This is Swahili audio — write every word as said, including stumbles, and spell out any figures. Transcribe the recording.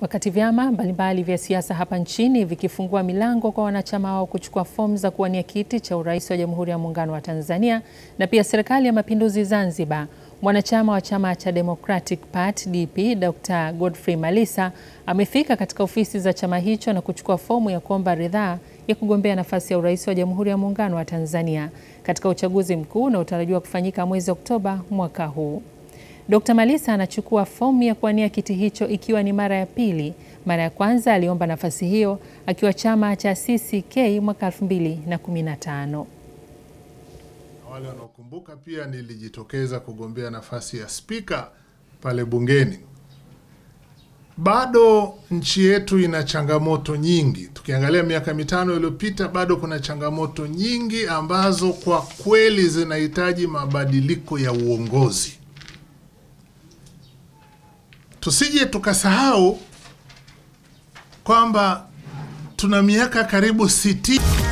Wakati vyama mbalimbali vya siasa hapa nchini vikifungua milango kwa wanachama wao kuchukua fomu za kuwania kiti cha urais wa Jamhuri ya Muungano wa Tanzania na pia Serikali ya Mapinduzi Zanzibar, mwanachama wa chama cha Democratic Party D P Daktari Godfrey Malisa amefika katika ofisi za chama hicho na kuchukua fomu ya kuomba ridhaa ya kugombea nafasi ya urais wa Jamhuri ya Muungano wa Tanzania katika uchaguzi mkuu unaotarajiwa kufanyika mwezi Oktoba mwaka huu. Daktari Malisa anachukua fomu ya kuwania kiti hicho ikiwa ni mara ya pili. Mara ya kwanza aliomba nafasi hiyo akiwa chama cha C C K mwaka elfu mbili na kumi na tano. Wale wanaokumbuka, pia nilijitokeza kugombea nafasi ya spika pale bungeni. Bado nchi yetu ina changamoto nyingi. Tukiangalia miaka mitano iliyopita, bado kuna changamoto nyingi ambazo kwa kweli zinahitaji mabadiliko ya uongozi. Tusije tukasahau kwamba tuna miaka karibu sitini.